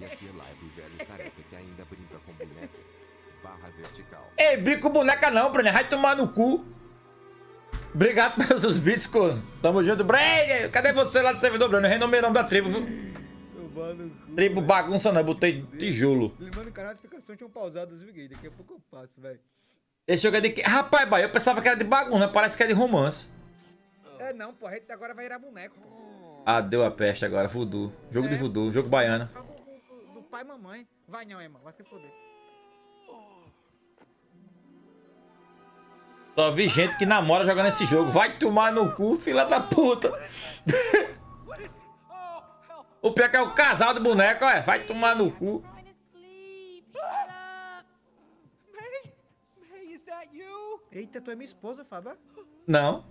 E aqui é live o velho careca que ainda brinca com boneca. Barra vertical. Ei, brinca com boneca não, Brenner. Vai tomar no cu. Obrigado pelos bits, corno. Tamo junto, Brenner. Cadê você lá do servidor, Brenner? Renomei o nome da tribo, viu? Tribo bagunça não, eu botei tijolo. Lembrando que a notificação tinha um pausado dos videogames. Daqui a pouco eu passo, velho. Esse jogo é de que? Rapaz, bah, eu pensava que era de bagunça, parece que é de romance. É não, pô, a gente agora vai virar boneco. Ah, deu a peste agora, voodoo. Jogo de voodoo, jogo baiano. Só do pai e mamãe. Vai não, irmão, vai se foder. Só vi gente que namora jogando esse jogo. Vai tomar no cu, filha da puta. O pior que é o casal de boneco, olha. Vai tomar no cu. Eita, tu é minha esposa, Fábio? Não.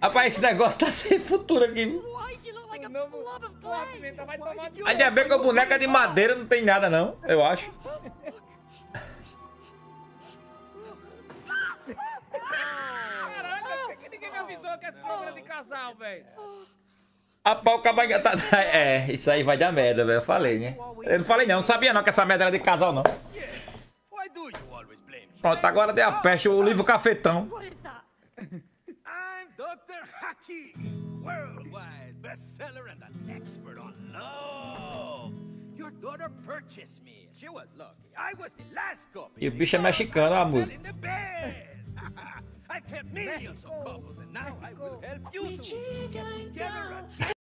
Rapaz, esse negócio tá sem futuro aqui. Ainda bem que a boneca é de madeira, não tem nada não, eu acho. Casal, velho. A pau cabanha tá... É, isso aí vai dar merda, velho. Eu falei, né? Eu não falei não, não sabia não que essa merda era de casal, não. Pronto, agora deu a peste, o livro cafetão. E o bicho é mexicano, a música. I kept millions of couples and now I will help you two get together.